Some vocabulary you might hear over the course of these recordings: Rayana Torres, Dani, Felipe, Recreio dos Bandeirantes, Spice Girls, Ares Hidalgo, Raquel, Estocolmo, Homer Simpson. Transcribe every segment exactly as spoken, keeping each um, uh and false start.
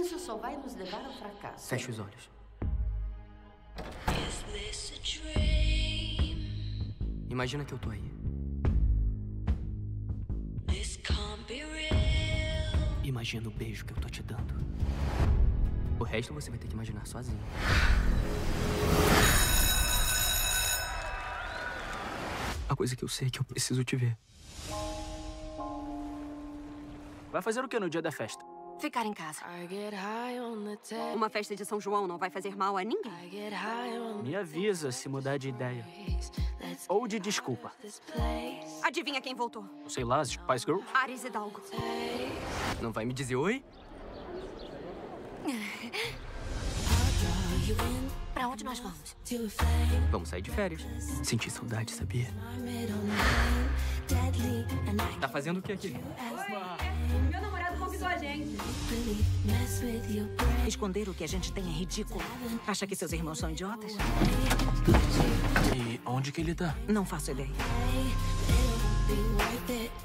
Isso só vai nos levar ao fracasso. Feche os olhos. Imagina que eu tô aí. Imagina o beijo que eu tô te dando. O resto você vai ter que imaginar sozinho. A coisa que eu sei é que eu preciso te ver. Vai fazer o que no dia da festa? Ficar em casa. Uma festa de São João não vai fazer mal a ninguém. Me avisa se mudar de ideia. Ou de desculpa. Adivinha quem voltou? Sei lá, as Spice Girls? Ares Hidalgo. Não vai me dizer oi? Pra onde nós vamos? Vamos sair de férias. Senti saudade, sabia? Tá fazendo o que aqui? Oi. Meu namorado convidou a gente. Esconder o que a gente tem é ridículo. Acha que seus irmãos são idiotas? E onde que ele tá? Não faço ideia.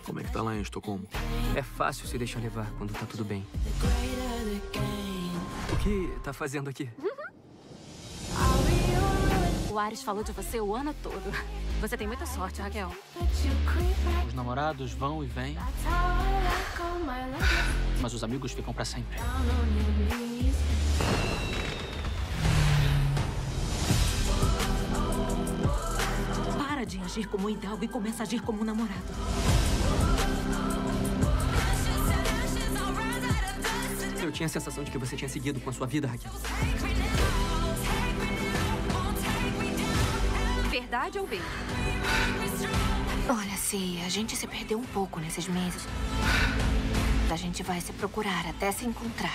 Como é que tá lá em Estocolmo? É fácil se deixar levar quando tá tudo bem. O que tá fazendo aqui? O Ares falou de você o ano todo. Você tem muita sorte, Raquel. Os namorados vão e vêm, mas os amigos ficam pra sempre. Para de agir como um hidalgo e começa a agir como um namorado. Eu tinha a sensação de que você tinha seguido com a sua vida, Raquel. Verdade ou bem? Olha, se a gente se perdeu um pouco nesses meses, a gente vai se procurar até se encontrar.